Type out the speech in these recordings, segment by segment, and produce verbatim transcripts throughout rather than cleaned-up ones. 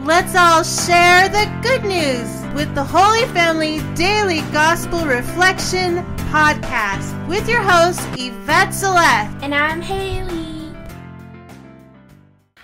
Let's all share the good news with the Holy Family Daily Gospel Reflection Podcast with your host, Yvette Celeste. And I'm Haley.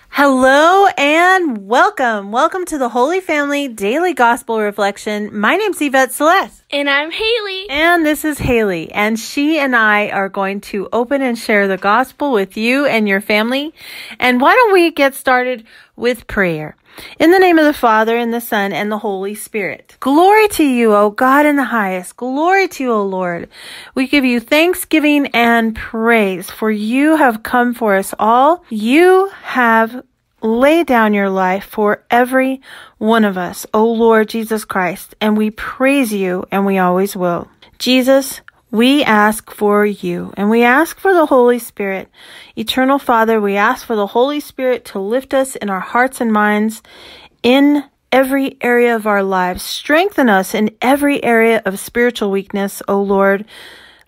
Hello and welcome. Welcome to the Holy Family Daily Gospel Reflection. My name's Yvette Celeste. And I'm Haley. And this is Haley. And she and I are going to open and share the gospel with you and your family. And why don't we get started with prayer? In the name of the Father, and the Son, and the Holy Spirit. Glory to you, O God in the highest. Glory to you, O Lord. We give you thanksgiving and praise, for you have come for us all. You have laid down your life for every one of us, O Lord Jesus Christ, and we praise you, and we always will. Jesus, we ask for you, and we ask for the Holy Spirit. Eternal Father, we ask for the Holy Spirit to lift us in our hearts and minds in every area of our lives. Strengthen us in every area of spiritual weakness, O Lord.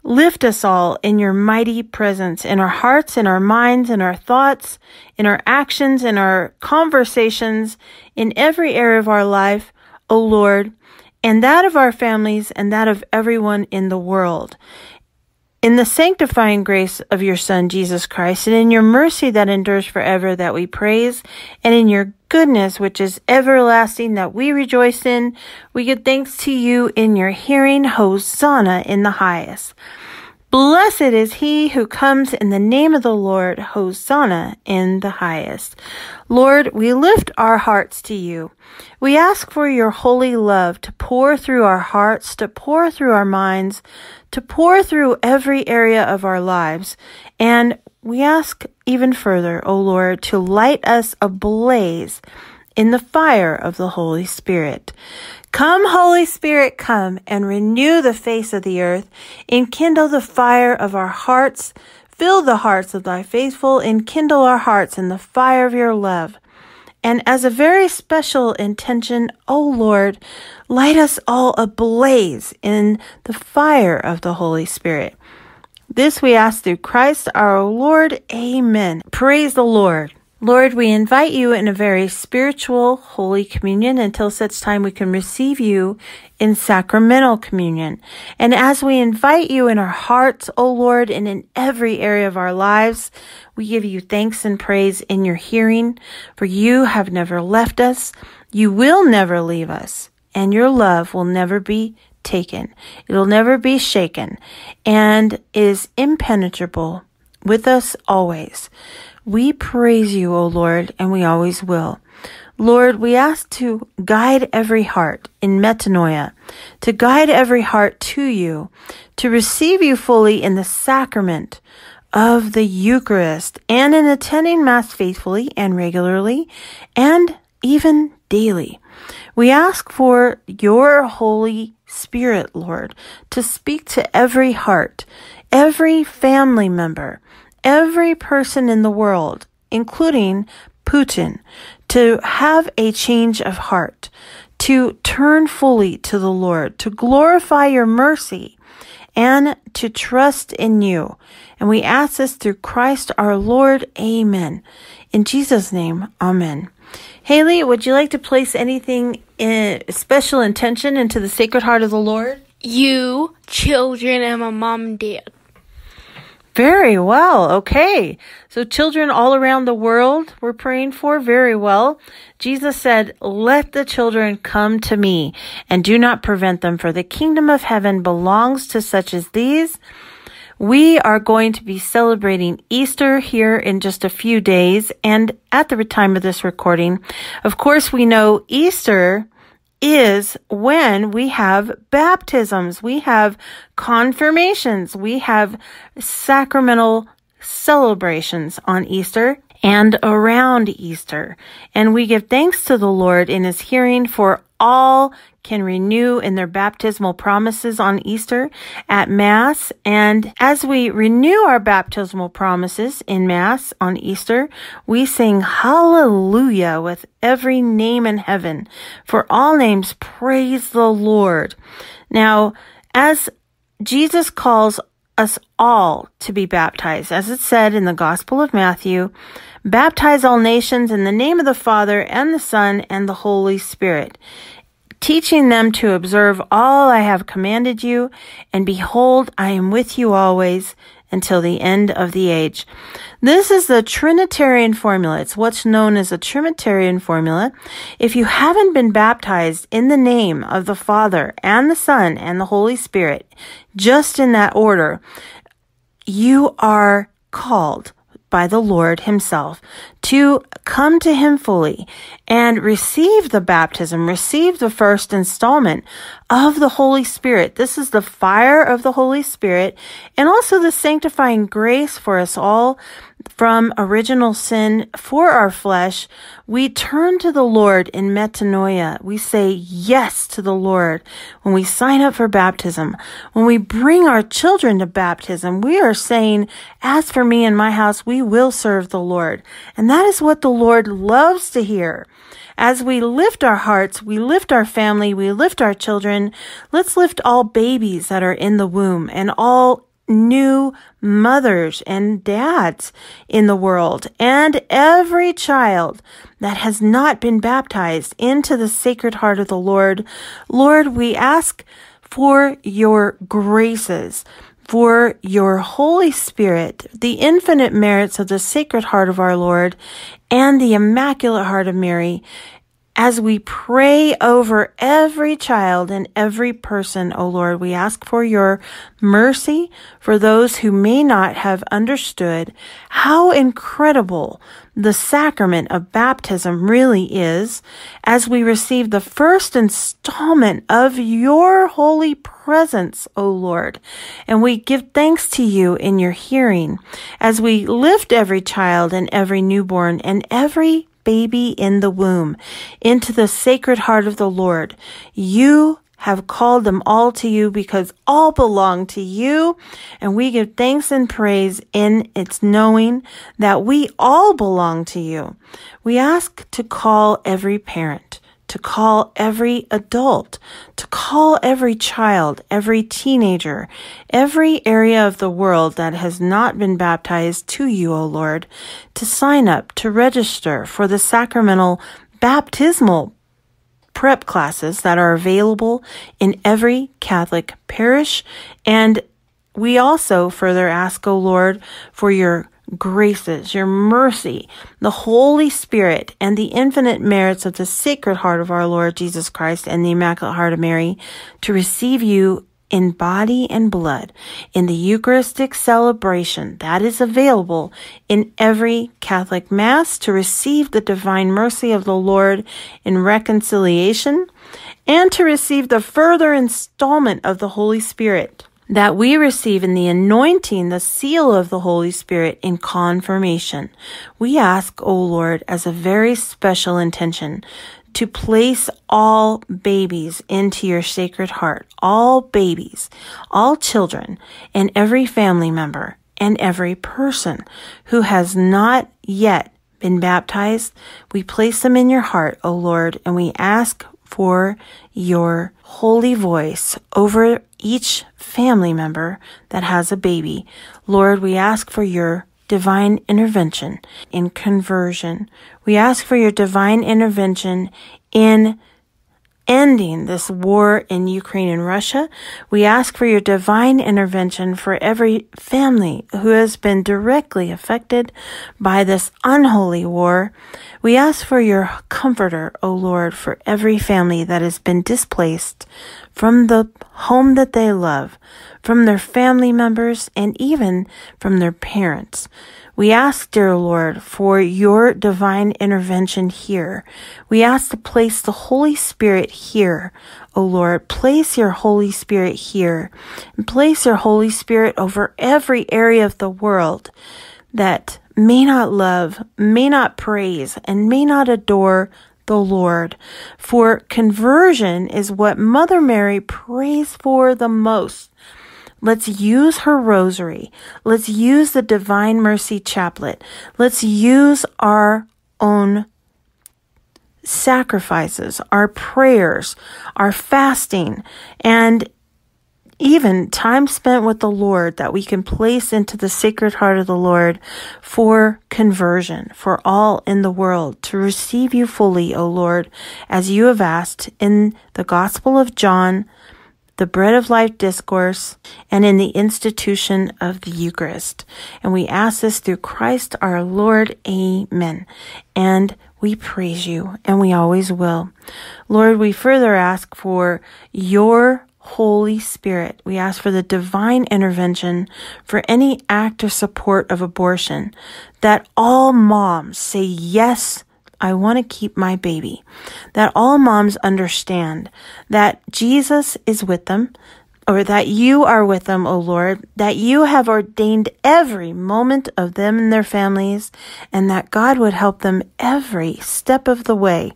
Lift us all in your mighty presence, in our hearts, in our minds, in our thoughts, in our actions, in our conversations, in every area of our life, O Lord, and that of our families, and that of everyone in the world. In the sanctifying grace of your Son, Jesus Christ, and in your mercy that endures forever, that we praise, and in your goodness, which is everlasting, that we rejoice in, we give thanks to you in your hearing. Hosanna in the highest. Blessed is he who comes in the name of the Lord. Hosanna in the highest. Lord, we lift our hearts to you. We ask for your holy love to pour through our hearts, to pour through our minds, to pour through every area of our lives. And we ask even further, O Lord, to light us ablaze in the fire of the Holy Spirit. Come, Holy Spirit, come and renew the face of the earth. Enkindle the fire of our hearts. Fill the hearts of thy faithful. Enkindle our hearts in the fire of your love. And as a very special intention, O Lord, light us all ablaze in the fire of the Holy Spirit. This we ask through Christ our Lord. Amen. Praise the Lord. Lord, we invite you in a very spiritual Holy Communion until such time we can receive you in sacramental communion. And as we invite you in our hearts, O Lord, and in every area of our lives, we give you thanks and praise in your hearing, for you have never left us, you will never leave us, and your love will never be taken. It will never be shaken, and is impenetrable with us always. We praise you, O Lord, and we always will. Lord, we ask to guide every heart in metanoia, to guide every heart to you, to receive you fully in the sacrament of the Eucharist, and in attending Mass faithfully and regularly, and even daily. We ask for your Holy Spirit, Lord, to speak to every heart, every family member, every person in the world, including Putin, to have a change of heart, to turn fully to the Lord, to glorify your mercy, and to trust in you. And we ask this through Christ our Lord. Amen. In Jesus' name, amen. Haley, would you like to place anything in special intention into the Sacred Heart of the Lord? You, children, and my mom and dad. Very well. Okay. So children all around the world we're praying for. Very well. Jesus said, let the children come to me and do not prevent them, for the kingdom of heaven belongs to such as these. We are going to be celebrating Easter here in just a few days. And at the time of this recording, of course, we know Easter is when we have baptisms, we have confirmations, we have sacramental celebrations on Easter and around Easter. And we give thanks to the Lord in his hearing, for all can renew in their baptismal promises on Easter at Mass. And as we renew our baptismal promises in Mass on Easter, we sing hallelujah with every name in heaven. For all names, praise the Lord. Now, as Jesus calls us all to be baptized. As it said in the Gospel of Matthew, baptize all nations in the name of the Father and the Son and the Holy Spirit, teaching them to observe all I have commanded you. And behold, I am with you always until the end of the age. This is the Trinitarian formula. It's what's known as a Trinitarian formula. If you haven't been baptized in the name of the Father and the Son and the Holy Spirit, just in that order, you are called by the Lord himself to come to him fully and receive the baptism, receive the first installment of the Holy Spirit. This is the fire of the Holy Spirit and also the sanctifying grace for us all from original sin for our flesh. We turn to the Lord in metanoia. We say yes to the Lord when we sign up for baptism. When we bring our children to baptism, we are saying, as for me and my house, we will serve the Lord. And that is what the Lord loves to hear. As we lift our hearts, we lift our family, we lift our children. Let's lift all babies that are in the womb and all new mothers and dads in the world and every child that has not been baptized into the Sacred Heart of the Lord. Lord, we ask for your graces, for your Holy Spirit, the infinite merits of the Sacred Heart of our Lord and the Immaculate Heart of Mary, as we pray over every child and every person, O Lord. We ask for your mercy for those who may not have understood how incredible the sacrament of baptism really is, as we receive the first installment of your holy presence, O Lord. And we give thanks to you in your hearing as we lift every child and every newborn and every baby in the womb into the Sacred Heart of the Lord. You have called them all to you because all belong to you. And we give thanks and praise in its knowing that we all belong to you. We ask to call every parent, to call every adult, to call every child, every teenager, every area of the world that has not been baptized to you, O Lord, to sign up, to register for the sacramental baptismal prep classes that are available in every Catholic parish. And we also further ask, O Lord, for your graces, your mercy, the Holy Spirit, and the infinite merits of the Sacred Heart of our Lord Jesus Christ and the Immaculate Heart of Mary to receive you in body and blood in the Eucharistic celebration that is available in every Catholic Mass, to receive the divine mercy of the Lord in reconciliation, and to receive the further installment of the Holy Spirit that we receive in the anointing, the seal of the Holy Spirit in confirmation. We ask, O Lord, as a very special intention, to place all babies into your Sacred Heart, all babies, all children, and every family member, and every person who has not yet been baptized. We place them in your heart, O Lord, and we ask for your holy voice over each family member that has a baby. Lord, we ask for your divine intervention in conversion. We ask for your divine intervention in ending this war in Ukraine and Russia. We ask for your divine intervention for every family who has been directly affected by this unholy war. We ask for your comforter, O Lord, for every family that has been displaced from the home that they love, from their family members, and even from their parents. We ask, dear Lord, for your divine intervention here. We ask to place the Holy Spirit here, O Lord. Place your Holy Spirit here, and place your Holy Spirit over every area of the world that may not love, may not praise, and may not adore the Lord. For conversion is what Mother Mary prays for the most. Let's use her rosary. Let's use the Divine Mercy Chaplet. Let's use our own sacrifices, our prayers, our fasting, and even time spent with the Lord that we can place into the Sacred Heart of the Lord for conversion, for all in the world to receive you fully, O Lord, as you have asked in the Gospel of John, the Bread of Life Discourse, and in the institution of the Eucharist. And we ask this through Christ our Lord. Amen. And we praise you, and we always will. Lord, we further ask for your Holy Spirit. We ask for the divine intervention for any act of support of abortion, that all moms say, yes, I want to keep my baby, that all moms understand that Jesus is with them, or that you are with them, O Lord, that you have ordained every moment of them and their families, and that God would help them every step of the way.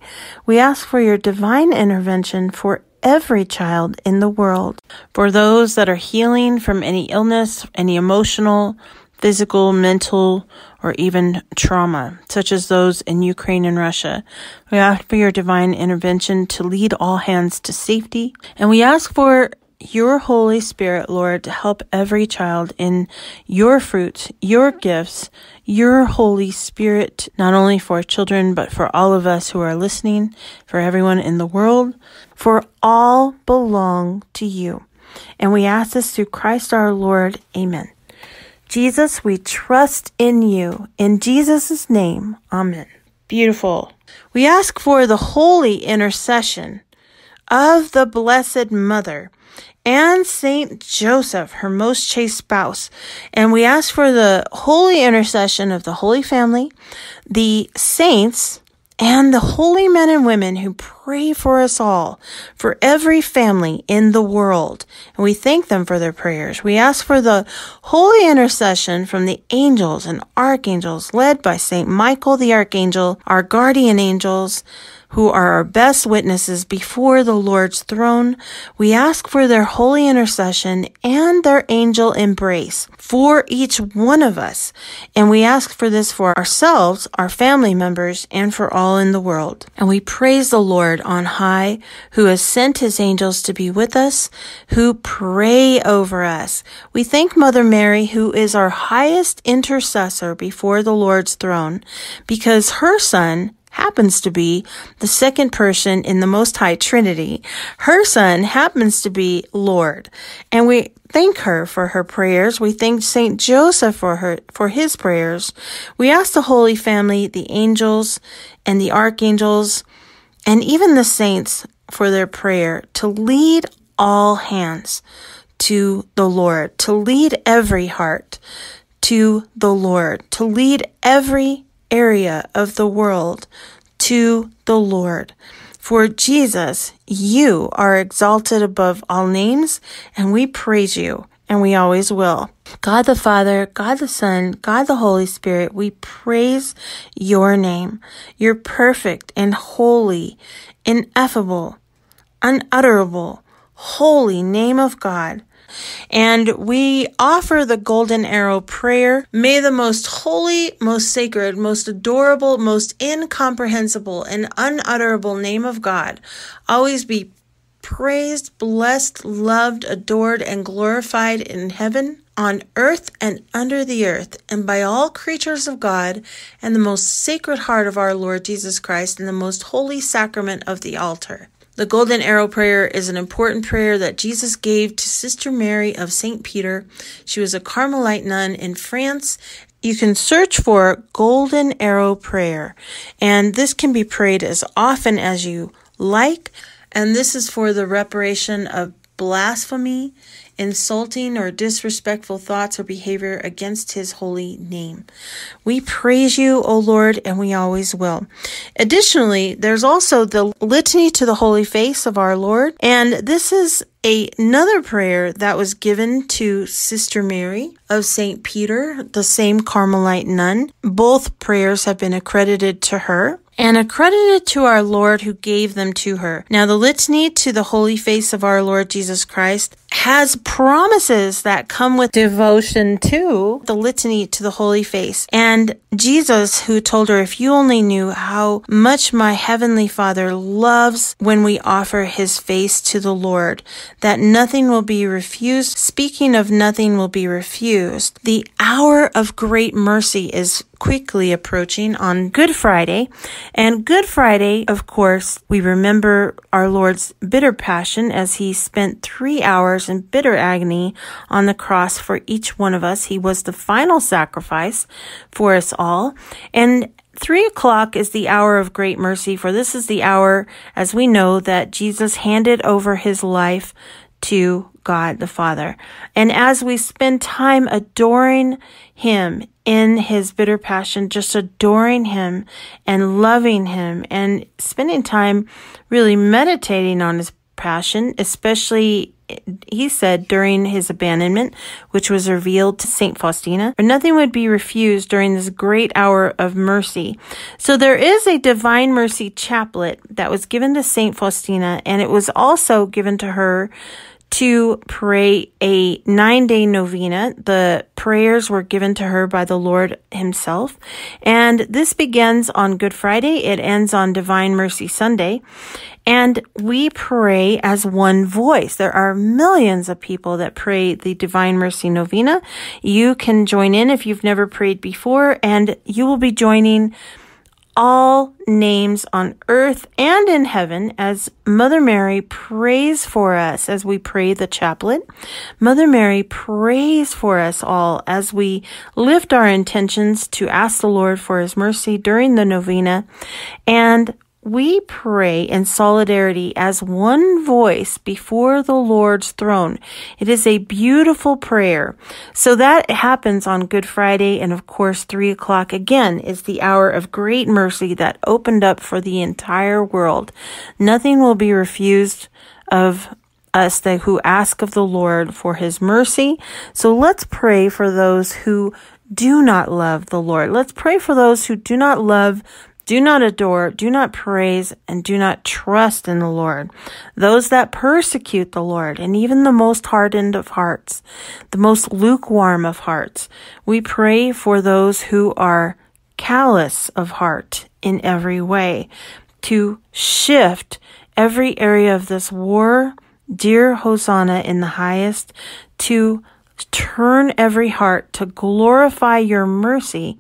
We ask for your divine intervention for every child in the world, for those that are healing from any illness, any emotional, physical, mental, or even trauma, such as those in Ukraine and Russia. We ask for your divine intervention to lead all hands to safety, and we ask for your Holy Spirit, Lord, to help every child in your fruit, your gifts, your Holy Spirit, not only for children, but for all of us who are listening, for everyone in the world, for all belong to you. And we ask this through Christ our Lord. Amen. Jesus, we trust in you. In Jesus' name, amen. Beautiful. We ask for the holy intercession of the Blessed Mother and Saint Joseph, her most chaste spouse. And we ask for the holy intercession of the Holy Family, the saints, and the holy men and women who pray for us all, for every family in the world. And we thank them for their prayers. We ask for the holy intercession from the angels and archangels led by Saint Michael the Archangel, our guardian angels, who are our best witnesses before the Lord's throne. We ask for their holy intercession and their angel embrace for each one of us. And we ask for this for ourselves, our family members, and for all in the world. And we praise the Lord on high, who has sent his angels to be with us, who pray over us. We thank Mother Mary, who is our highest intercessor before the Lord's throne, because her son happens to be the second person in the Most High Trinity. Her son happens to be Lord. And we thank her for her prayers. We thank Saint Joseph for her, for his prayers. We ask the Holy Family, the angels and the archangels, and even the saints for their prayer to lead all hands to the Lord, to lead every heart to the Lord, to lead every area of the world to the Lord. For Jesus, you are exalted above all names, and we praise you, and we always will. God the Father, God the Son, God the Holy Spirit, we praise your name. You're perfect and holy, ineffable, unutterable, holy name of God. And we offer the Golden Arrow Prayer. May the most holy, most sacred, most adorable, most incomprehensible, and unutterable name of God always be praised, blessed, loved, adored, and glorified in heaven, on earth, and under the earth, and by all creatures of God, and the most sacred heart of our Lord Jesus Christ, and the most holy sacrament of the altar. The Golden Arrow Prayer is an important prayer that Jesus gave to Sister Mary of Saint Peter. She was a Carmelite nun in France. You can search for Golden Arrow Prayer, and this can be prayed as often as you like. And this is for the reparation of blasphemy, insulting or disrespectful thoughts or behavior against his holy name. We praise you, O Lord, and we always will. Additionally, there's also the Litany to the Holy Face of our Lord, and this is a, another prayer that was given to Sister Mary of Saint Peter, the same Carmelite nun. Both prayers have been accredited to her and accredited to our Lord who gave them to her. Now, the Litany to the Holy Face of our Lord Jesus Christ has promises that come with devotion to the litany to the holy face. And Jesus, who told her, if you only knew how much my heavenly Father loves when we offer his face to the Lord, that nothing will be refused. Speaking of nothing will be refused, the hour of great mercy is quickly approaching on Good Friday. And Good Friday, of course, we remember our Lord's bitter passion as he spent three hours in bitter agony on the cross for each one of us. He was the final sacrifice for us all. And Three o'clock is the hour of great mercy, for this is the hour, as we know, that Jesus handed over his life to God the Father. And as we spend time adoring him in his bitter passion, just adoring him and loving him and spending time really meditating on his passion, especially, he said, during his abandonment, which was revealed to Saint Faustina, or nothing would be refused during this great hour of mercy. So there is a Divine Mercy Chaplet that was given to Saint Faustina, and it was also given to her to pray a nine-day novena. The prayers were given to her by the Lord himself. And this begins on Good Friday. It ends on Divine Mercy Sunday. And we pray as one voice. There are millions of people that pray the Divine Mercy Novena. You can join in if you've never prayed before, and you will be joining all names on earth and in heaven as Mother Mary prays for us as we pray the chaplet. Mother Mary prays for us all as we lift our intentions to ask the Lord for his mercy during the novena. And we pray in solidarity as one voice before the Lord's throne. It is a beautiful prayer. So that happens on Good Friday. And of course, three o'clock again is the hour of great mercy that opened up for the entire world. Nothing will be refused of us that who ask of the Lord for his mercy. So let's pray for those who do not love the Lord. Let's pray for those who do not love Do not adore, do not praise, and do not trust in the Lord. Those that persecute the Lord, and even the most hardened of hearts, the most lukewarm of hearts. We pray for those who are callous of heart in every way, to shift every area of this war, dear Hosanna in the highest, to turn every heart to glorify your mercy.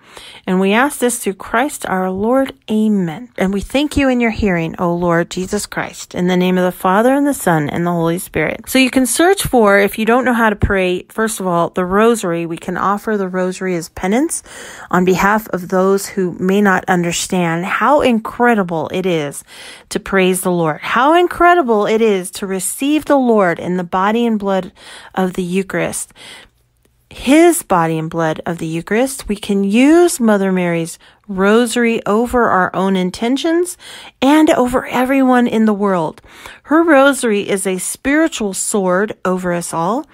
And we ask this through Christ our Lord. Amen. And we thank you in your hearing, O Lord Jesus Christ, in the name of the Father and the Son and the Holy Spirit. So you can search for, if you don't know how to pray, first of all, the rosary. We can offer the rosary as penance on behalf of those who may not understand how incredible it is to praise the Lord, how incredible it is to receive the Lord in the body and blood of the Eucharist. His body and blood of the Eucharist. We can use Mother Mary's rosary over our own intentions and over everyone in the world. Her rosary is a spiritual sword over us all.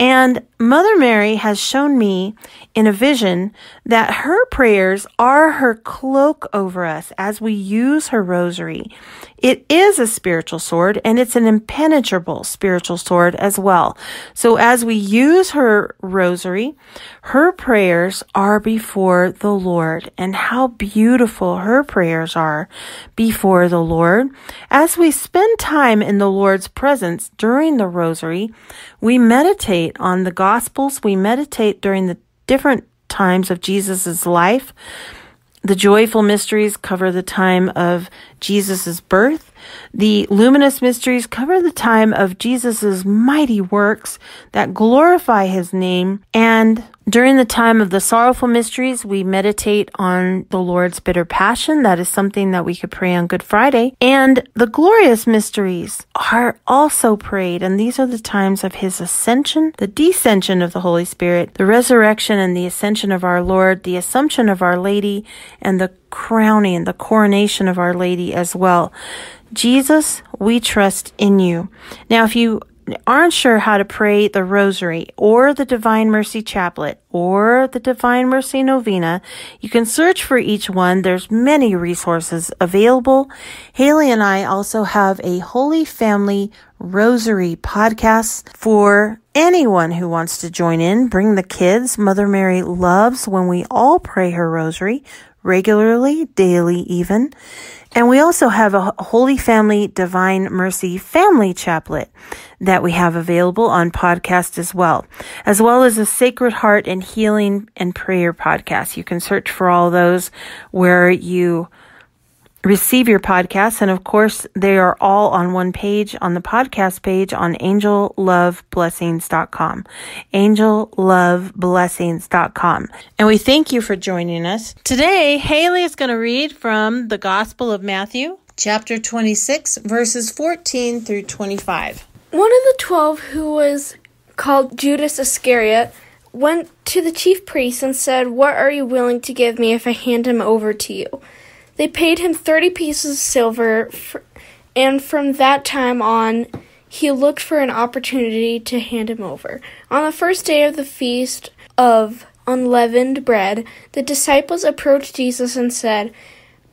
And Mother Mary has shown me in a vision that her prayers are her cloak over us as we use her rosary. It is a spiritual sword, and it's an impenetrable spiritual sword as well. So as we use her rosary, her prayers are before the Lord, and how beautiful her prayers are before the Lord. As we spend time in the Lord's presence during the rosary, we meditate on the Gospels. We meditate during the different times of Jesus's life. The joyful mysteries cover the time of Jesus's birth. The luminous mysteries cover the time of Jesus's mighty works that glorify his name. And during the time of the sorrowful mysteries, we meditate on the Lord's bitter passion. That is something that we could pray on Good Friday. And the glorious mysteries are also prayed. And these are the times of his ascension, the descension of the Holy Spirit, the resurrection and the ascension of our Lord, the Assumption of Our Lady, and the crowning, the coronation of Our Lady as well. Jesus, we trust in you. Now, if you aren't sure how to pray the rosary or the Divine Mercy Chaplet or the Divine Mercy Novena, you can search for each one. There's many resources available. Haley and I also have a Holy Family Rosary podcast for anyone who wants to join in. Bring the kids. Mother Mary loves when we all pray her rosary regularly, daily even. And we also have a Holy Family Divine Mercy Family Chaplet that we have available on podcast as well, as well as a Sacred Heart and Healing and Prayer podcast. You can search for all those where you receive your podcasts. And of course, they are all on one page on the podcast page on angel love blessings dot com. angel love blessings dot com. And we thank you for joining us. Today, Haley is going to read from the Gospel of Matthew, chapter twenty-six, verses fourteen through twenty-five. One of the twelve, who was called Judas Iscariot, went to the chief priests and said, "What are you willing to give me if I hand him over to you?" They paid him thirty pieces of silver, and from that time on, he looked for an opportunity to hand him over. On the first day of the Feast of Unleavened Bread, the disciples approached Jesus and said,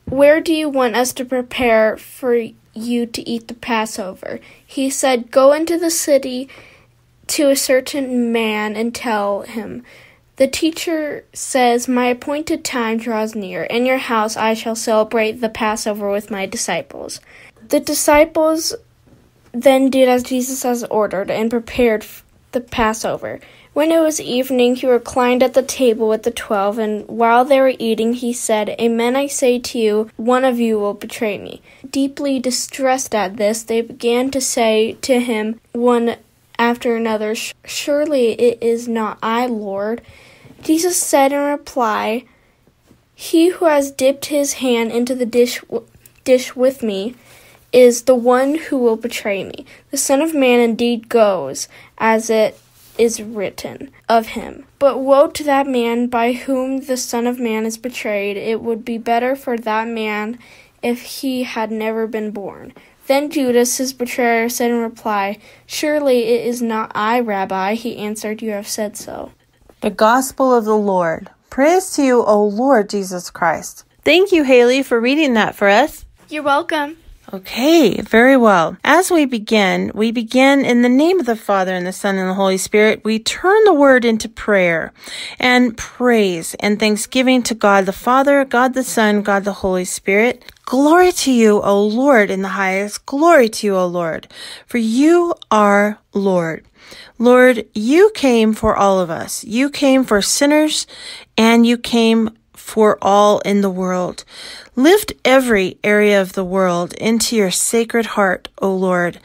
"Where do you want us to prepare for you to eat the Passover?" He said, "Go into the city to a certain man and tell him, 'The teacher says, my appointed time draws near. In your house I shall celebrate the Passover with my disciples.'" The disciples then did as Jesus has ordered and prepared the Passover. When it was evening, he reclined at the table with the twelve, and while they were eating, he said, "Amen, I say to you, one of you will betray me." Deeply distressed at this, they began to say to him one after another, "Surely it is not I, Lord." Jesus said in reply, "He who has dipped his hand into the dish, w- dish with me is the one who will betray me. The Son of Man indeed goes, as it is written of him. But woe to that man by whom the Son of Man is betrayed. It would be better for that man if he had never been born." Then Judas, his betrayer, said in reply, "Surely it is not I, Rabbi." He answered, "You have said so." The Gospel of the Lord. Praise to you, O Lord Jesus Christ. Thank you, Haley, for reading that for us. You're welcome. Okay, very well. As we begin, we begin in the name of the Father, and the Son, and the Holy Spirit. We turn the word into prayer and praise and thanksgiving to God the Father, God the Son, God the Holy Spirit. Glory to you, O Lord, in the highest. Glory to you, O Lord, for you are Lord. Lord, you came for all of us. You came for sinners, and you came for all in the world. Lift every area of the world into your sacred heart, O Lord.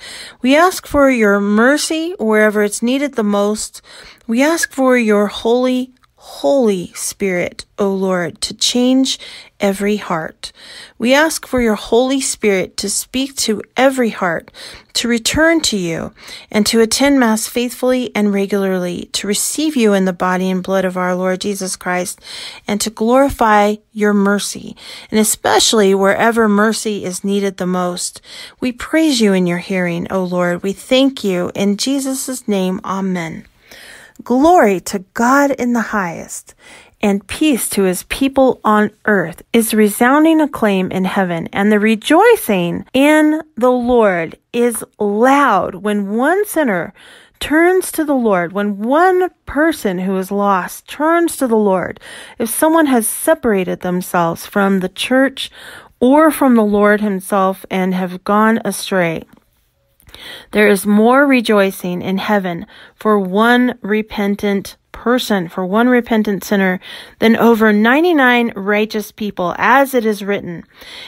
We ask for your mercy wherever it's needed the most. We ask for your holy, holy Spirit, O Lord, to change every heart. We ask for your Holy Spirit to speak to every heart, to return to you, and to attend Mass faithfully and regularly, to receive you in the body and blood of our Lord Jesus Christ, and to glorify your mercy, and especially wherever mercy is needed the most. We praise you in your hearing, O Lord. We thank you. In Jesus' name, amen. Glory to God in the highest, and peace to his people on earth is resounding acclaim in heaven, and the rejoicing in the Lord is loud when one sinner turns to the Lord, when one person who is lost turns to the Lord. If someone has separated themselves from the church or from the Lord himself and have gone astray, there is more rejoicing in heaven for one repentant person, for one repentant sinner, than over ninety-nine righteous people, as it is written.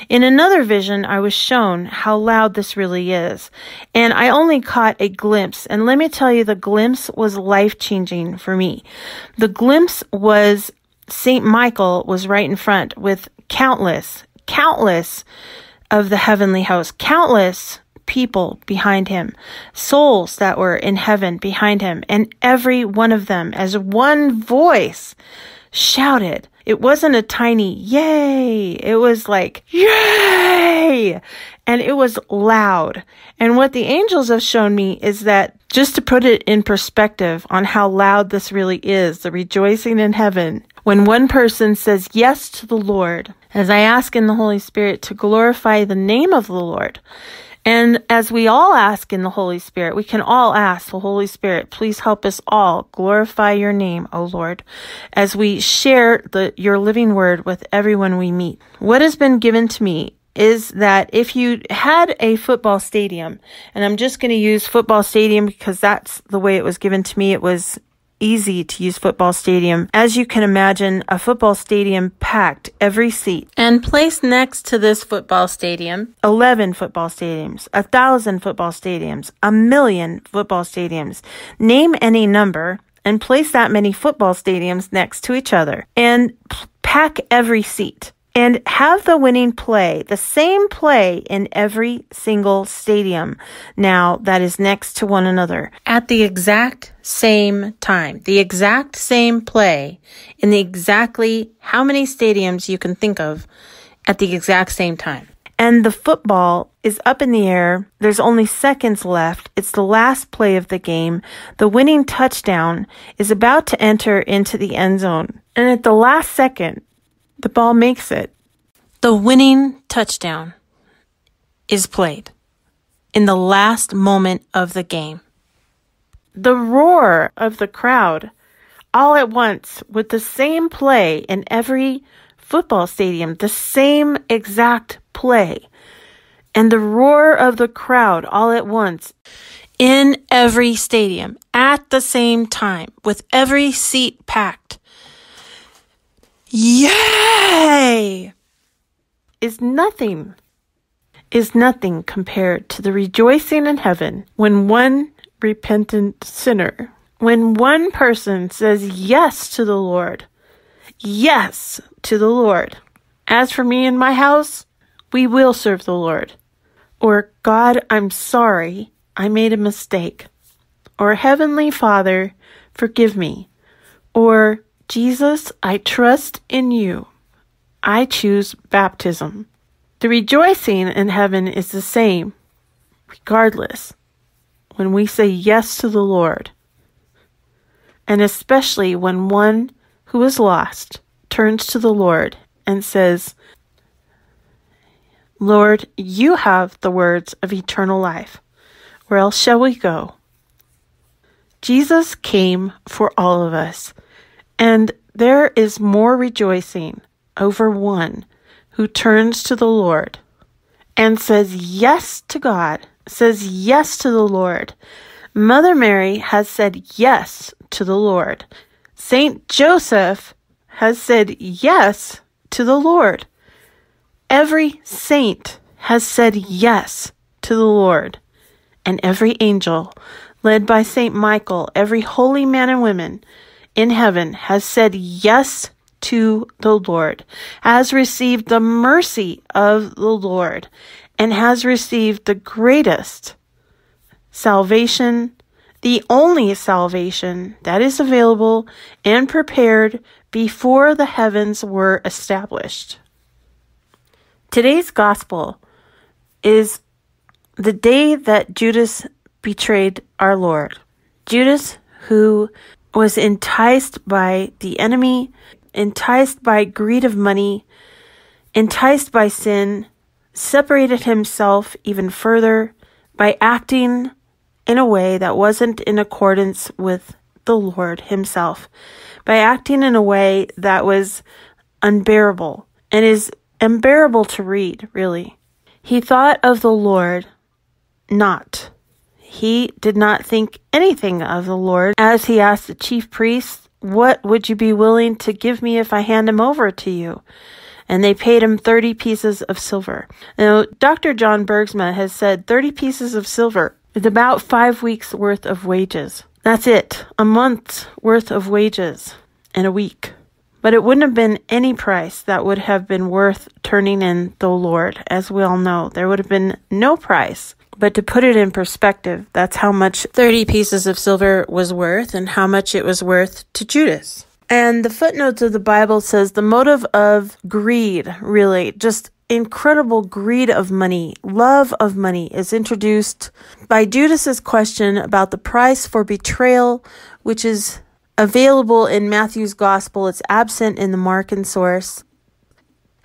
In another vision, I was shown how loud this really is, and I only caught a glimpse. And let me tell you, the glimpse was life-changing for me. The glimpse was Saint Michael was right in front with countless, countless of the heavenly host, countless people behind him, souls that were in heaven behind him, and every one of them as one voice shouted. It wasn't a tiny yay. It was like, yay! And it was loud. And what the angels have shown me is that, just to put it in perspective on how loud this really is, the rejoicing in heaven, when one person says yes to the Lord, as I ask in the Holy Spirit to glorify the name of the Lord, And as we all ask in the Holy Spirit, we can all ask the Holy Spirit, please help us all glorify your name, O Lord, as we share the, your living word with everyone we meet. What has been given to me is that if you had a football stadium, and I'm just going to use football stadium because that's the way it was given to me. It was easy to use football stadium. As you can imagine, a football stadium packed every seat. And placed next to this football stadium, eleven football stadiums, a thousand football stadiums, a million football stadiums. Name any number and place that many football stadiums next to each other and pack every seat. And have the winning play, the same play in every single stadium now that is next to one another at the exact same time, the exact same play in the exactly how many stadiums you can think of at the exact same time. And the football is up in the air. There's only seconds left. It's the last play of the game. The winning touchdown is about to enter into the end zone. And at the last second, the ball makes it. The winning touchdown is played in the last moment of the game. The roar of the crowd all at once with the same play in every football stadium, the same exact play. And the roar of the crowd all at once in every stadium at the same time with every seat packed. Yay! Is nothing, is nothing compared to the rejoicing in heaven when one repentant sinner, when one person says yes to the Lord, yes to the Lord. As for me and my house, we will serve the Lord. Or God, I'm sorry, I made a mistake. Or Heavenly Father, forgive me. Or Jesus, I trust in you. I choose baptism. The rejoicing in heaven is the same, regardless, when we say yes to the Lord, and especially when one who is lost turns to the Lord and says, Lord, you have the words of eternal life. Where else shall we go? Jesus came for all of us. And there is more rejoicing over one who turns to the Lord and says yes to God, says yes to the Lord. Mother Mary has said yes to the Lord. Saint Joseph has said yes to the Lord. Every saint has said yes to the Lord. And every angel, led by Saint Michael, every holy man and woman, in heaven has said yes to the Lord, has received the mercy of the Lord, and has received the greatest salvation, the only salvation that is available and prepared before the heavens were established. Today's gospel is the day that Judas betrayed our Lord. Judas, who was enticed by the enemy, enticed by greed of money, enticed by sin, separated himself even further by acting in a way that wasn't in accordance with the Lord himself, by acting in a way that was unbearable and is unbearable to read, really. He thought of the Lord not. He did not think anything of the Lord. As he asked the chief priests, what would you be willing to give me if I hand him over to you? And they paid him thirty pieces of silver. Now, Doctor John Bergsma has said thirty pieces of silver is about five weeks worth of wages. That's it, a month's worth of wages and a week. But it wouldn't have been any price that would have been worth turning in the Lord. As we all know, there would have been no price. But to put it in perspective, that's how much thirty pieces of silver was worth and how much it was worth to Judas. And the footnotes of the Bible says the motive of greed, really, just incredible greed of money, love of money is introduced by Judas's question about the price for betrayal, which is available in Matthew's gospel. It's absent in the Markan source.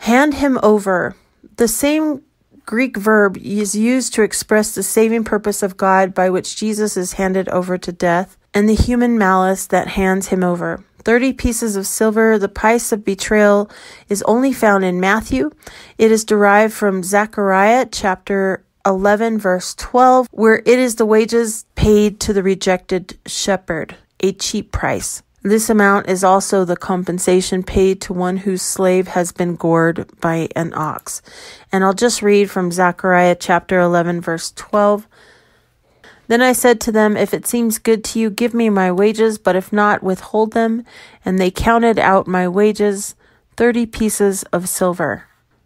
Hand him over. The same Greek verb is used to express the saving purpose of God by which Jesus is handed over to death, and the human malice that hands him over. Thirty pieces of silver, the price of betrayal, is only found in Matthew. It is derived from Zechariah chapter eleven, verse twelve, where it is the wages paid to the rejected shepherd, a cheap price. This amount is also the compensation paid to one whose slave has been gored by an ox. And I'll just read from Zechariah chapter eleven, verse twelve. Then I said to them, if it seems good to you, give me my wages, but if not, withhold them. And they counted out my wages, thirty pieces of silver.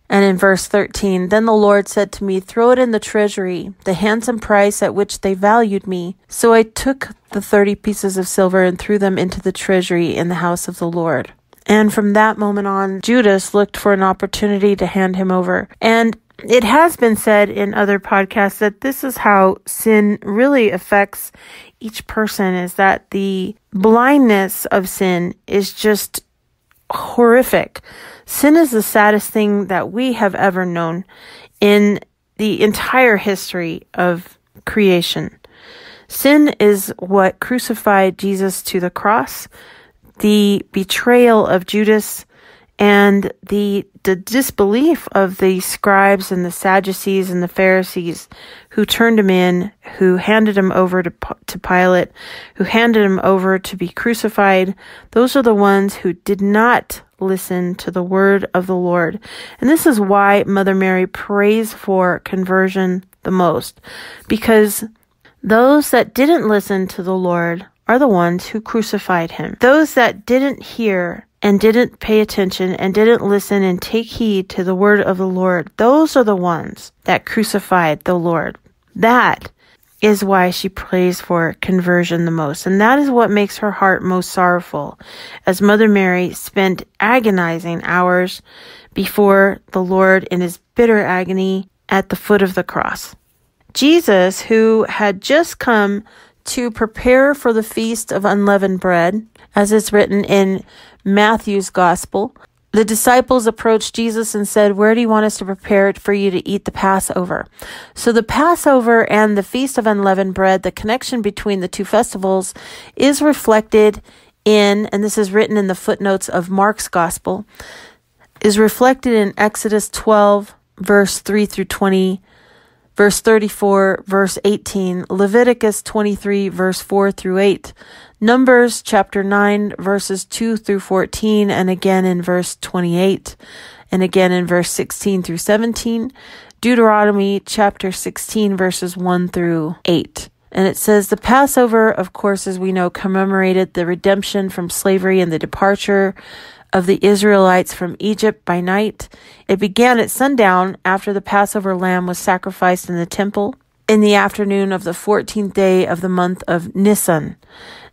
And in verse thirteen, then the Lord said to me, throw it in the treasury, the handsome price at which they valued me. So I took the thirty pieces of silver and threw them into the treasury in the house of the Lord. And from that moment on, Judas looked for an opportunity to hand him over. And it has been said in other podcasts that this is how sin really affects each person, is that the blindness of sin is just horrific. Sin is the saddest thing that we have ever known in the entire history of creation. Sin is what crucified Jesus to the cross, the betrayal of Judas, and the, the disbelief of the scribes and the Sadducees and the Pharisees who turned him in, who handed him over to, to Pilate, who handed him over to be crucified. Those are the ones who did not listen to the word of the Lord. And this is why Mother Mary prays for conversion the most, because those that didn't listen to the Lord are the ones who crucified him. Those that didn't hear and didn't pay attention and didn't listen and take heed to the word of the Lord, those are the ones that crucified the Lord. That is why she prays for conversion the most. And that is what makes her heart most sorrowful, as Mother Mary spent agonizing hours before the Lord in his bitter agony at the foot of the cross. Jesus, who had just come to prepare for the Feast of Unleavened Bread, as it's written in Matthew's Gospel, the disciples approached Jesus and said, where do you want us to prepare for you to eat the Passover? So the Passover and the Feast of Unleavened Bread, the connection between the two festivals, is reflected in, and this is written in the footnotes of Mark's Gospel, is reflected in Exodus twelve, verse three through twenty, verse thirty-four, verse eighteen, Leviticus twenty-three, verse four through eight, Numbers chapter nine, verses two through fourteen, and again in verse twenty-eight, and again in verse sixteen through seventeen, Deuteronomy chapter sixteen, verses one through eight. And it says, the Passover, of course, as we know, commemorated the redemption from slavery and the departure of the Israelites from Egypt by night. It began at sundown after the Passover lamb was sacrificed in the temple in the afternoon of the fourteenth day of the month of Nisan.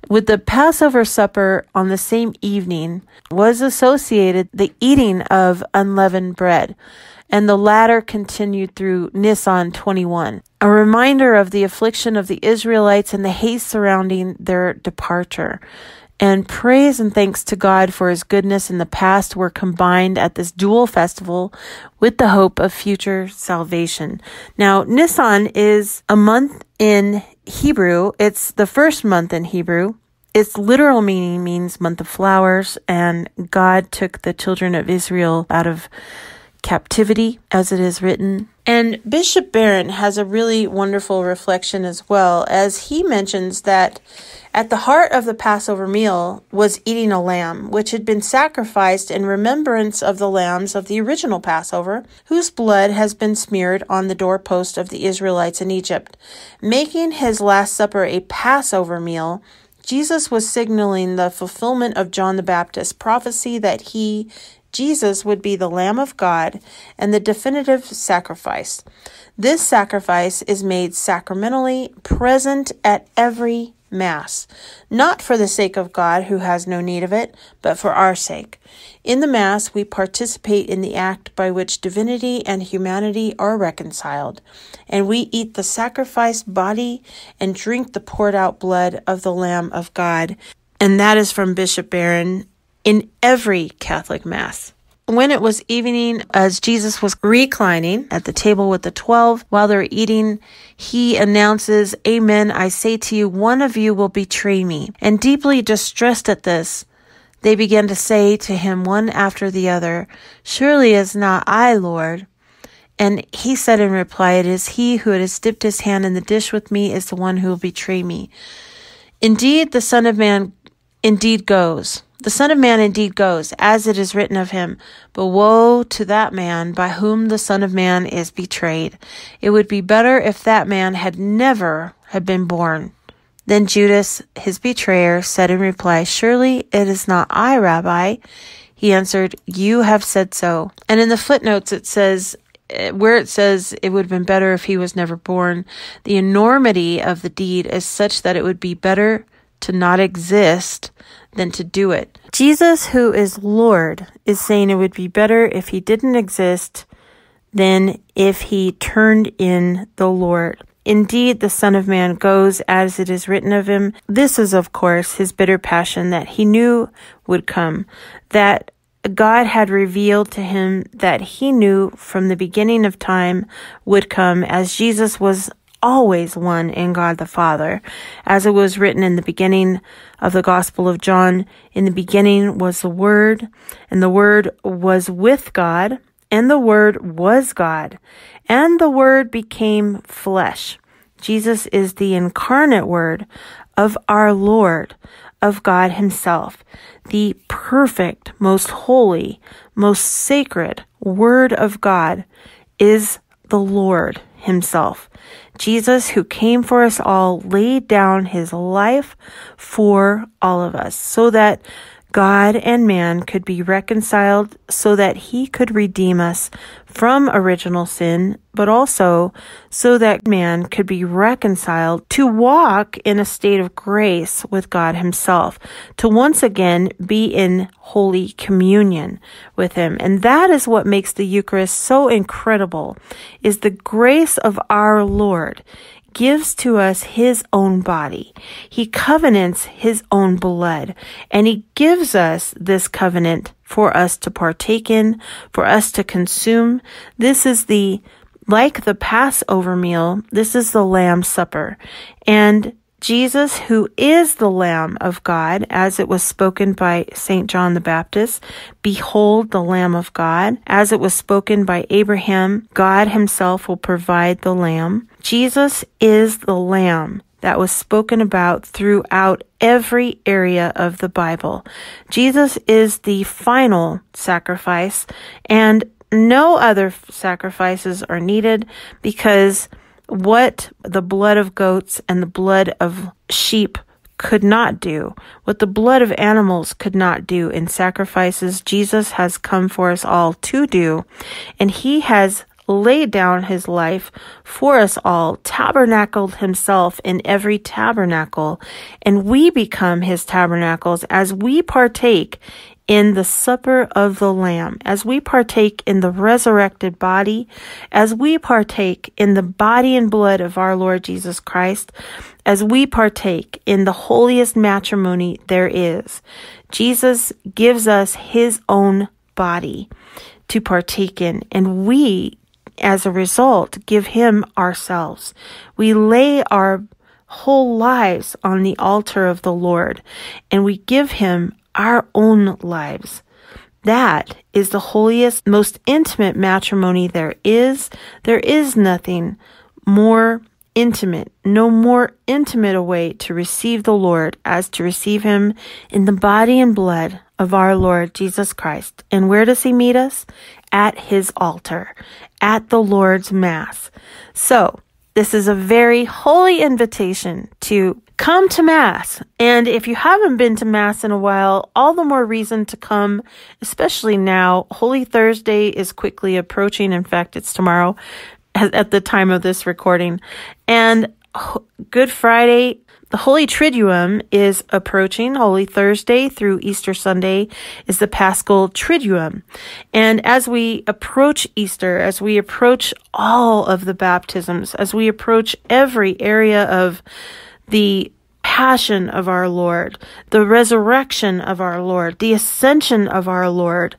With the Passover supper on the same evening was associated the eating of unleavened bread, and the latter continued through Nisan twenty-one, a reminder of the affliction of the Israelites and the haste surrounding their departure. And praise and thanks to God for his goodness in the past were combined at this dual festival with the hope of future salvation. Now, Nisan is a month in Hebrew. It's the first month in Hebrew. Its literal meaning means month of flowers, and God took the children of Israel out of captivity, as it is written. And Bishop Barron has a really wonderful reflection as well, as he mentions that at the heart of the Passover meal was eating a lamb, which had been sacrificed in remembrance of the lambs of the original Passover, whose blood has been smeared on the doorpost of the Israelites in Egypt. Making his Last Supper a Passover meal, Jesus was signaling the fulfillment of John the Baptist's prophecy that he, Jesus, would be the Lamb of God and the definitive sacrifice. This sacrifice is made sacramentally present at every Mass, not for the sake of God who has no need of it, but for our sake. In the Mass, we participate in the act by which divinity and humanity are reconciled, and we eat the sacrificed body and drink the poured out blood of the Lamb of God. And that is from Bishop Barron. In every Catholic Mass, When it was evening, as Jesus was reclining at the table with the twelve, while they're eating, he announces, "Amen, I say to you, one of you will betray me." And deeply distressed at this, they began to say to him one after the other, "Surely it is not I, Lord." And he said in reply, "It is he who has dipped his hand in the dish with me is the one who will betray me. Indeed, the Son of Man indeed goes. The Son of Man indeed goes, as it is written of him. But woe to that man by whom the Son of Man is betrayed. It would be better if that man had never had been born." Then Judas, his betrayer, said in reply, "Surely it is not I, Rabbi." He answered, "You have said so." And in the footnotes it says, where it says it would have been better if he was never born, the enormity of the deed is such that it would be better to not exist than to do it. Jesus, who is Lord, is saying it would be better if he didn't exist than if he turned in the Lord. Indeed, the Son of Man goes as it is written of him. This is, of course, his bitter passion that he knew would come, that God had revealed to him, that he knew from the beginning of time would come, as Jesus was always one in God the Father. As it was written in the beginning of the Gospel of John, in the beginning was the Word, and the Word was with God, and the Word was God, and the Word became flesh. Jesus is the incarnate Word of our Lord, of God himself, the perfect, most holy, most sacred Word of God is the Lord himself. Jesus, who came for us all, laid down his life for all of us, so that God and man could be reconciled, so that he could redeem us from original sin, but also so that man could be reconciled to walk in a state of grace with God himself, to once again be in holy communion with him. And that is what makes the Eucharist so incredible, is the grace of our Lord gives to us his own body. He covenants his own blood, and he gives us this covenant for us to partake in, for us to consume. This is the, like the Passover meal, this is the Lamb's Supper. And Jesus, who is the Lamb of God, as it was spoken by Saint John the Baptist, "Behold the Lamb of God," as it was spoken by Abraham, God himself will provide the Lamb. Jesus is the Lamb that was spoken about throughout every area of the Bible. Jesus is the final sacrifice, and no other sacrifices are needed, because what the blood of goats and the blood of sheep could not do, what the blood of animals could not do in sacrifices, Jesus has come for us all to do, and he has laid down his life for us all, tabernacled himself in every tabernacle, and we become his tabernacles as we partake in the supper of the Lamb, as we partake in the resurrected body, as we partake in the body and blood of our Lord Jesus Christ, as we partake in the holiest matrimony there is. Jesus gives us his own body to partake in, and we, as a result, give him ourselves. We lay our whole lives on the altar of the Lord, and we give him our own lives. That is the holiest, most intimate matrimony there is. There is nothing more intimate, no more intimate a way to receive the Lord as to receive him in the body and blood of our Lord Jesus Christ. And where does he meet us? At his altar, at the Lord's Mass. So, this is a very holy invitation to come to Mass. And if you haven't been to Mass in a while, all the more reason to come, especially now. Holy Thursday is quickly approaching. In fact, it's tomorrow at the time of this recording. And Good Friday, the Holy Triduum is approaching. Holy Thursday through Easter Sunday is the Paschal Triduum. And as we approach Easter, as we approach all of the baptisms, as we approach every area of the passion of our Lord, the resurrection of our Lord, the ascension of our Lord,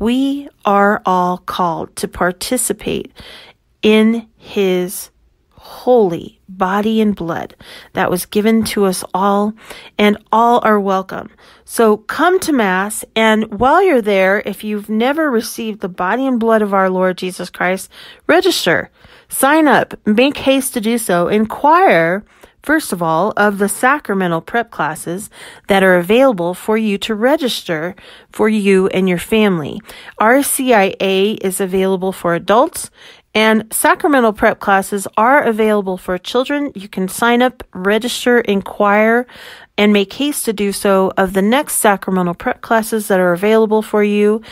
we are all called to participate in his holy body and blood that was given to us all, and all are welcome. So come to Mass, and while you're there, if you've never received the body and blood of our Lord Jesus Christ, register, sign up, make haste to do so, inquire, first of all, of the sacramental prep classes that are available for you to register for you and your family. R C I A is available for adults, and sacramental prep classes are available for children. You can sign up, register, inquire, and make haste to do so of the next sacramental prep classes that are available for you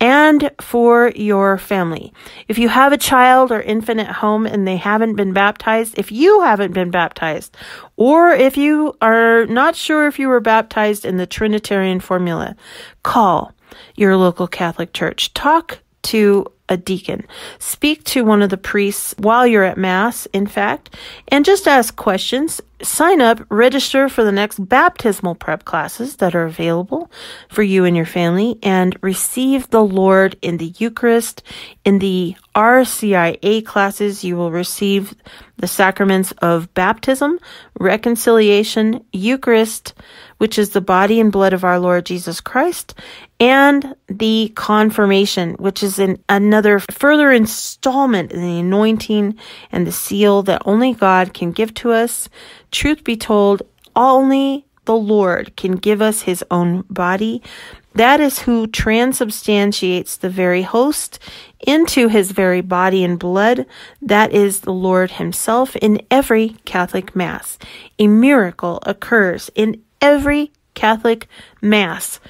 and for your family. If you have a child or infant at home and they haven't been baptized, if you haven't been baptized, or if you are not sure if you were baptized in the Trinitarian formula, call your local Catholic church. Talk to a deacon. Speak to one of the priests while you're at Mass, in fact, and just ask questions. Sign up, register for the next baptismal prep classes that are available for you and your family, and receive the Lord in the Eucharist. In the R C I A classes, you will receive the sacraments of baptism, reconciliation, Eucharist, which is the body and blood of our Lord Jesus Christ, and the confirmation, which is in another further installment in the anointing and the seal that only God can give to us. Truth be told, only the Lord can give us his own body. That is who transubstantiates the very host into his very body and blood. That is the Lord himself in every Catholic Mass. A miracle occurs in every Catholic Mass.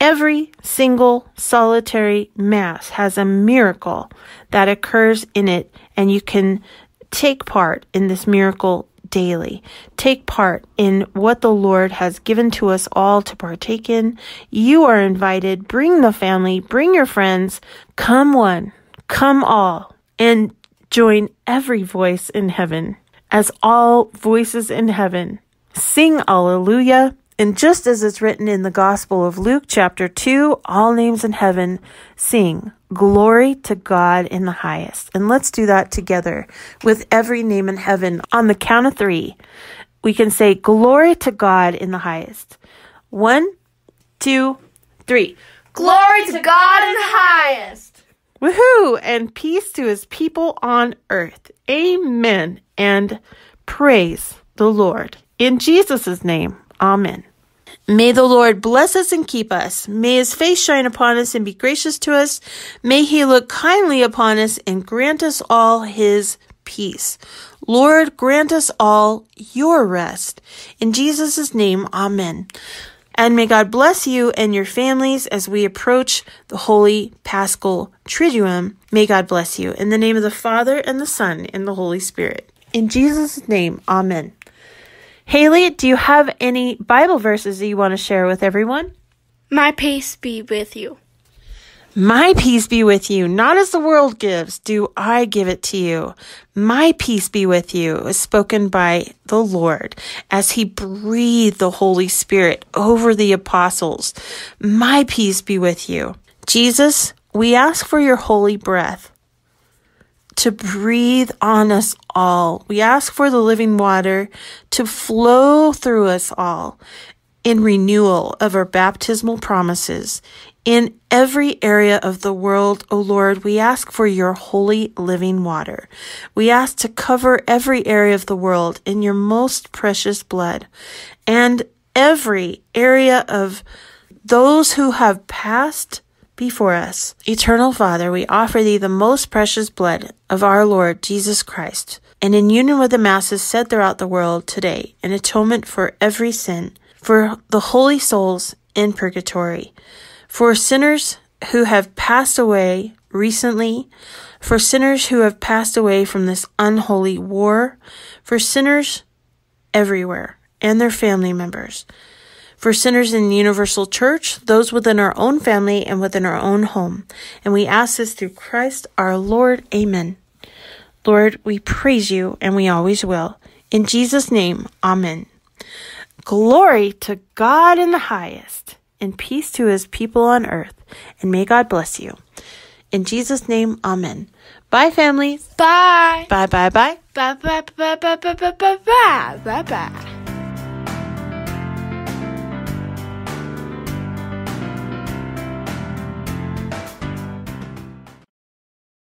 Every single solitary Mass has a miracle that occurs in it, and you can take part in this miracle daily. Take part in what the Lord has given to us all to partake in. You are invited. Bring the family. Bring your friends. Come one. Come all. And join every voice in heaven. As all voices in heaven sing Alleluia. And just as it's written in the Gospel of Luke, chapter two, all names in heaven sing glory to God in the highest. And let's do that together with every name in heaven. On the count of three, we can say glory to God in the highest. One, two, three. Glory to God in the highest. Woohoo! And peace to his people on earth. Amen. And praise the Lord. In Jesus' name. Amen. May the Lord bless us and keep us. May his face shine upon us and be gracious to us. May he look kindly upon us and grant us all his peace. Lord, grant us all your rest. In Jesus' name, amen. And may God bless you and your families as we approach the Holy Paschal Triduum. May God bless you. In the name of the Father, and the Son, and the Holy Spirit. In Jesus' name, amen. Haley, do you have any Bible verses that you want to share with everyone? My peace be with you. My peace be with you. Not as the world gives, do I give it to you. My peace be with you is spoken by the Lord as he breathed the Holy Spirit over the apostles. My peace be with you. Jesus, we ask for your holy breath to breathe on us all. We ask for the living water to flow through us all in renewal of our baptismal promises. In every area of the world, O Lord, we ask for your holy living water. We ask to cover every area of the world in your most precious blood, and every area of those who have passed before us. Eternal Father, we offer thee the most precious blood of our Lord Jesus Christ, and in union with the Masses said throughout the world today, an atonement for every sin, for the holy souls in purgatory, for sinners who have passed away recently, for sinners who have passed away from this unholy war, for sinners everywhere and their family members, for sinners in the universal church, those within our own family and within our own home. And we ask this through Christ our Lord. Amen. Lord, we praise you, and we always will. In Jesus' name, amen. Glory to God in the highest. and peace to his people on earth. And may God bless you. In Jesus' name, amen. Bye, families. Bye. Bye, bye, bye. Bye, bye, bye, bye, bye, bye, bye, bye, bye, bye.